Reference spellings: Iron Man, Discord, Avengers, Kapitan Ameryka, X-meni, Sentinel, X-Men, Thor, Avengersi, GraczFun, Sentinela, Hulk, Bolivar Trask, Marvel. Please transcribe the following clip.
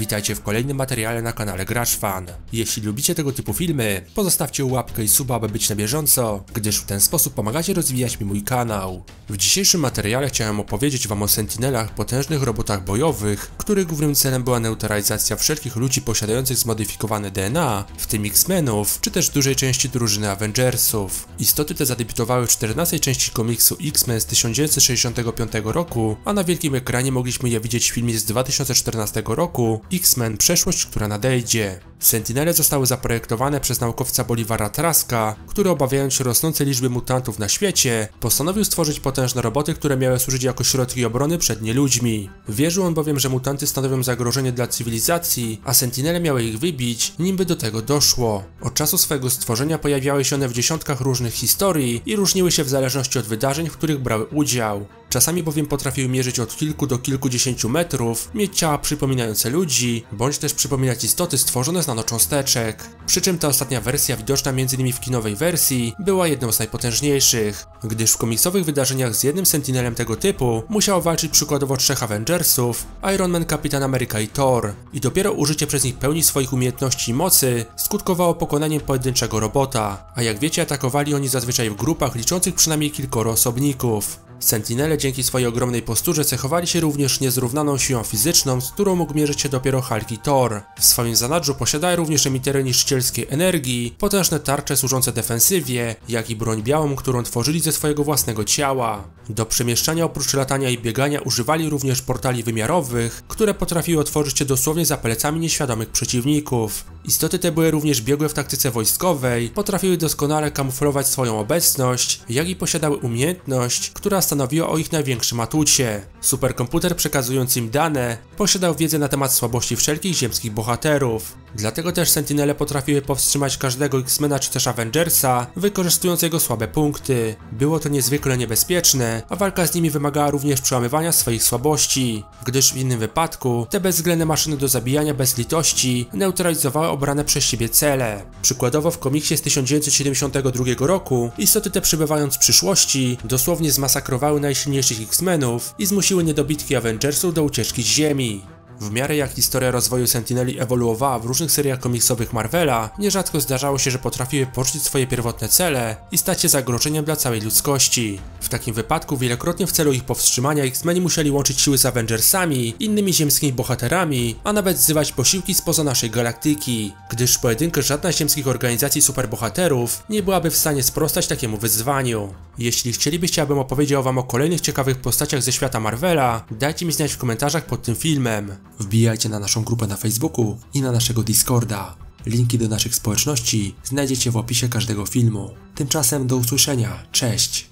Witajcie w kolejnym materiale na kanale GraczFun. Jeśli lubicie tego typu filmy, pozostawcie łapkę i suba, aby być na bieżąco, gdyż w ten sposób pomagacie rozwijać mi mój kanał. W dzisiejszym materiale chciałem opowiedzieć wam o Sentinelach, potężnych robotach bojowych, których głównym celem była neutralizacja wszelkich ludzi posiadających zmodyfikowane DNA, w tym X-Menów, czy też dużej części drużyny Avengersów. Istoty te zadebiutowały w 14 części komiksu X-Men z 1965 roku, a na wielkim ekranie mogliśmy je widzieć w filmie z 2014 roku, X-Men: Przeszłość, która nadejdzie. Sentinele zostały zaprojektowane przez naukowca Bolivara Traska, który obawiając się rosnącej liczby mutantów na świecie, postanowił stworzyć potężne roboty, które miały służyć jako środki obrony przed nieludźmi. Wierzył on bowiem, że mutanty stanowią zagrożenie dla cywilizacji, a Sentinele miały ich wybić, nim by do tego doszło. Od czasu swego stworzenia pojawiały się one w dziesiątkach różnych historii i różniły się w zależności od wydarzeń, w których brały udział. Czasami bowiem potrafiły mierzyć od kilku do kilkudziesięciu metrów, mieć ciała przypominające ludzi, bądź też przypominać istoty stworzone z nanocząsteczek. Przy czym ta ostatnia wersja, widoczna m.in. w kinowej wersji, była jedną z najpotężniejszych, gdyż w komiksowych wydarzeniach z jednym Sentinelem tego typu musiało walczyć przykładowo 3 Avengersów, Iron Man, Kapitan Ameryka i Thor, i dopiero użycie przez nich pełni swoich umiejętności i mocy skutkowało pokonaniem pojedynczego robota, a jak wiecie, atakowali oni zazwyczaj w grupach liczących przynajmniej kilkoro osobników. Sentinele dzięki swojej ogromnej posturze cechowali się również niezrównaną siłą fizyczną, z którą mógł mierzyć się dopiero Hulk i Thor. W swoim zanadrzu posiadają również emitery niszczycielskiej energii, potężne tarcze służące defensywie, jak i broń białą, którą tworzyli ze swojego własnego ciała. Do przemieszczania oprócz latania i biegania używali również portali wymiarowych, które potrafiły otworzyć się dosłownie za plecami nieświadomych przeciwników. Istoty te były również biegłe w taktyce wojskowej, potrafiły doskonale kamuflować swoją obecność, jak i posiadały umiejętność, która stanowiła o ich największym atucie. Superkomputer przekazujący im dane posiadał wiedzę na temat słabości wszelkich ziemskich bohaterów. Dlatego też Sentinele potrafiły powstrzymać każdego X-Mena czy też Avengersa, wykorzystując jego słabe punkty. Było to niezwykle niebezpieczne, a walka z nimi wymagała również przełamywania swoich słabości, gdyż w innym wypadku te bezwzględne maszyny do zabijania bez litości neutralizowały obrane przez siebie cele. Przykładowo w komiksie z 1972 roku istoty te, przybywając z przyszłości, dosłownie zmasakrowały najsilniejszych X-Menów i zmusiły niedobitki Avengersów do ucieczki z Ziemi. W miarę jak historia rozwoju Sentineli ewoluowała w różnych seriach komiksowych Marvela, nierzadko zdarzało się, że potrafiły porzucić swoje pierwotne cele i stać się zagrożeniem dla całej ludzkości. W takim wypadku wielokrotnie w celu ich powstrzymania X-Meni musieli łączyć siły z Avengersami, innymi ziemskimi bohaterami, a nawet wzywać posiłki spoza naszej galaktyki, gdyż w pojedynkę żadna z ziemskich organizacji superbohaterów nie byłaby w stanie sprostać takiemu wyzwaniu. Jeśli chcielibyście, abym opowiedział wam o kolejnych ciekawych postaciach ze świata Marvela, dajcie mi znać w komentarzach pod tym filmem. Wbijajcie na naszą grupę na Facebooku i na naszego Discorda. Linki do naszych społeczności znajdziecie w opisie każdego filmu. Tymczasem do usłyszenia, cześć!